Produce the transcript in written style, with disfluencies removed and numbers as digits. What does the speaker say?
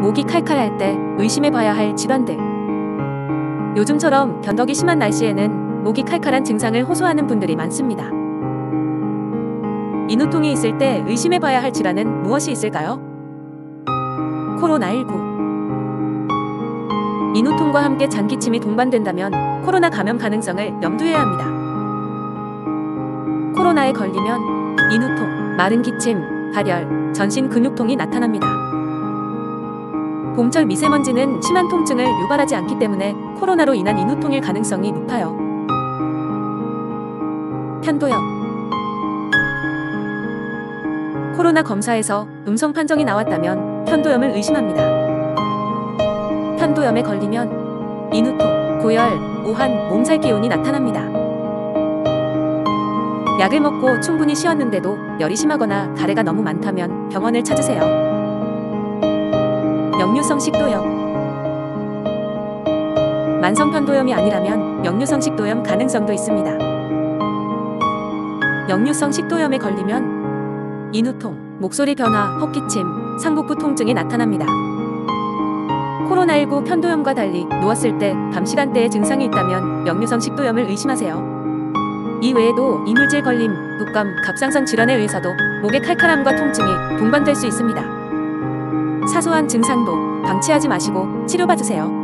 목이 칼칼할 때 의심해봐야 할 질환들. 요즘처럼 변덕이 심한 날씨에는 목이 칼칼한 증상을 호소하는 분들이 많습니다. 인후통이 있을 때 의심해봐야 할 질환은 무엇이 있을까요? 코로나19. 인후통과 함께 장기침이 동반된다면 코로나 감염 가능성을 염두해야 합니다. 코로나에 걸리면 인후통, 마른 기침, 발열, 전신 근육통이 나타납니다. 봄철 미세먼지는 심한 통증을 유발하지 않기 때문에 코로나로 인한 인후통일 가능성이 높아요. 편도염. 코로나 검사에서 음성 판정이 나왔다면 편도염을 의심합니다. 편도염에 걸리면 인후통, 고열, 오한, 몸살 기운이 나타납니다. 약을 먹고 충분히 쉬었는데도 열이 심하거나 가래가 너무 많다면 병원을 찾으세요. 역류성식도염. 만성 편도염이 아니라면 역류성식도염 가능성도 있습니다. 역류성식도염에 걸리면 인후통, 목소리 변화, 헛기침, 상복부 통증이 나타납니다. 코로나19 편도염과 달리 누웠을 때 밤 시간대에 증상이 있다면 역류성식도염을 의심하세요. 이외에도 이물질 걸림, 독감, 갑상선 질환에 의해서도 목의 칼칼함과 통증이 동반될 수 있습니다. 사소한 증상도 방치하지 마시고 치료받으세요.